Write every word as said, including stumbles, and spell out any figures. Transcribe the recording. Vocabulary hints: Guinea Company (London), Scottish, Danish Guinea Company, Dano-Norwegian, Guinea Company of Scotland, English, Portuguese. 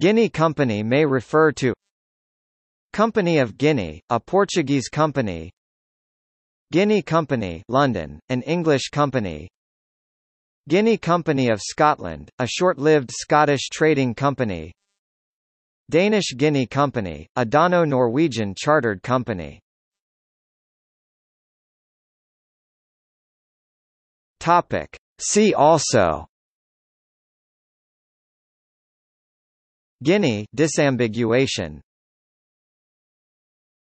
Guinea Company may refer to Company of Guinea, a Portuguese company, Guinea Company (London), an English company, Guinea Company of Scotland, a short-lived Scottish trading company, Danish Guinea Company, a Dano-Norwegian chartered company. Topic. See also: Guinea disambiguation,